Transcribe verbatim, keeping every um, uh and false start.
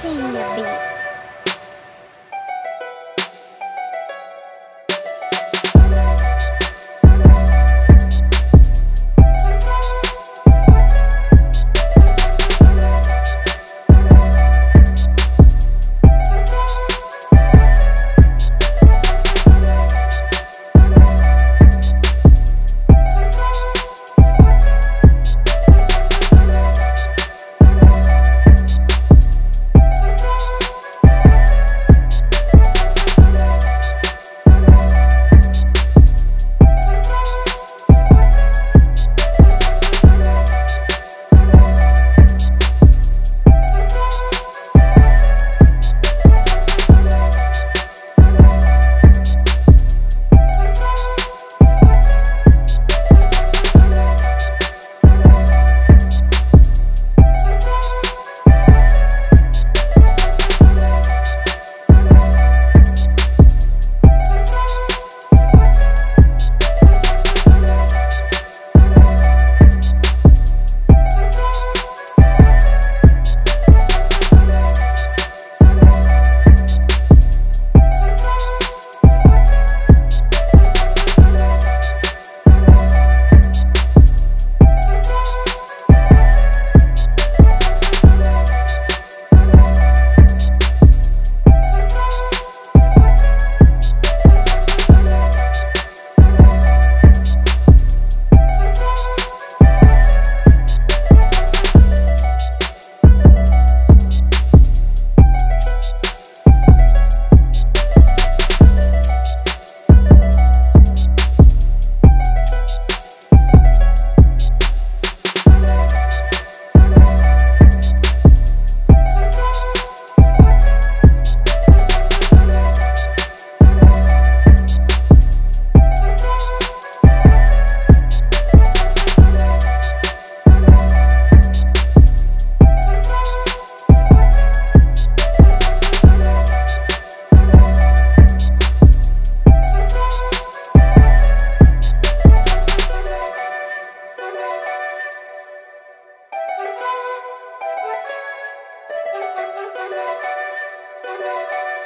sing the beat. We'll be right back.